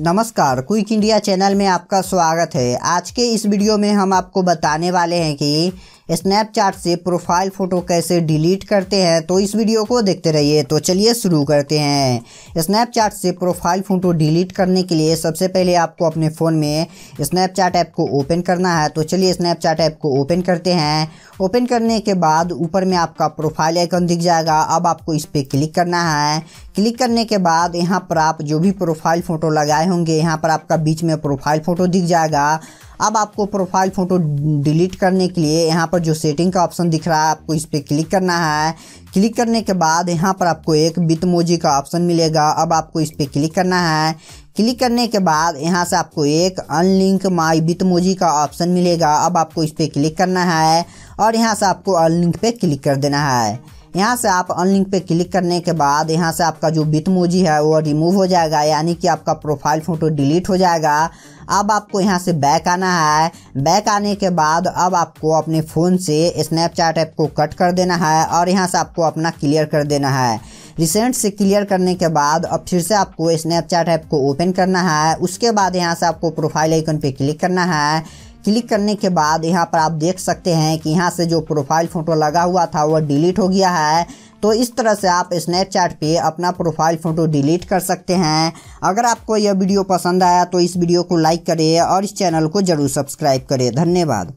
नमस्कार, quick India channel में आपका स्वागत है। आज के इस वीडियो में हम आपको बताने वाले हैं कि स्नैपचैट से प्रोफाइल फ़ोटो कैसे डिलीट करते हैं, तो इस वीडियो को देखते रहिए। तो चलिए शुरू करते हैं। स्नैपचैट से प्रोफाइल फ़ोटो डिलीट करने के लिए सबसे पहले आपको अपने फ़ोन में स्नैपचैट ऐप को ओपन करना है। तो चलिए स्नैपचैट ऐप को ओपन करते हैं। ओपन करने के बाद ऊपर में आपका प्रोफाइल आइकन दिख जाएगा। अब आपको इस पर क्लिक करना है। क्लिक करने के बाद यहाँ पर आप जो भी प्रोफाइल फ़ोटो लगाए होंगे, यहाँ पर आपका बीच में प्रोफाइल फ़ोटो दिख जाएगा। अब आपको प्रोफाइल फ़ोटो डिलीट करने के लिए यहाँ पर जो सेटिंग का ऑप्शन दिख रहा है, आपको इस पर क्लिक करना है। क्लिक करने के बाद यहाँ पर आपको एक बिटमोजी का ऑप्शन मिलेगा। अब आपको इस पर क्लिक करना है। क्लिक करने के बाद यहाँ से आपको एक अनलिंक माई बिटमोजी का ऑप्शन मिलेगा। अब आपको इस पर क्लिक करना है और यहाँ से आपको अनलिंक पे क्लिक कर देना है। यहाँ से आप अनलिंक पे क्लिक करने के बाद यहाँ से आपका जो बिटमोजी है वो रिमूव हो जाएगा, यानी कि आपका प्रोफाइल फ़ोटो डिलीट हो जाएगा। अब आपको यहाँ से बैक आना है। बैक आने के बाद अब आपको अपने फ़ोन से स्नैपचैट ऐप को कट कर देना है और यहाँ से आपको अपना क्लियर कर देना है। रिसेंट से क्लियर करने के बाद अब फिर से आपको स्नैपचैट ऐप को ओपन करना है। उसके बाद यहाँ से आपको प्रोफाइल आइकन पे क्लिक करना है। क्लिक करने के बाद यहाँ पर आप देख सकते हैं कि यहाँ से जो प्रोफाइल फ़ोटो लगा हुआ था वह डिलीट हो गया है। तो इस तरह से आप स्नैपचैट पे अपना प्रोफाइल फ़ोटो डिलीट कर सकते हैं। अगर आपको यह वीडियो पसंद आया तो इस वीडियो को लाइक करें और इस चैनल को ज़रूर सब्सक्राइब करें। धन्यवाद।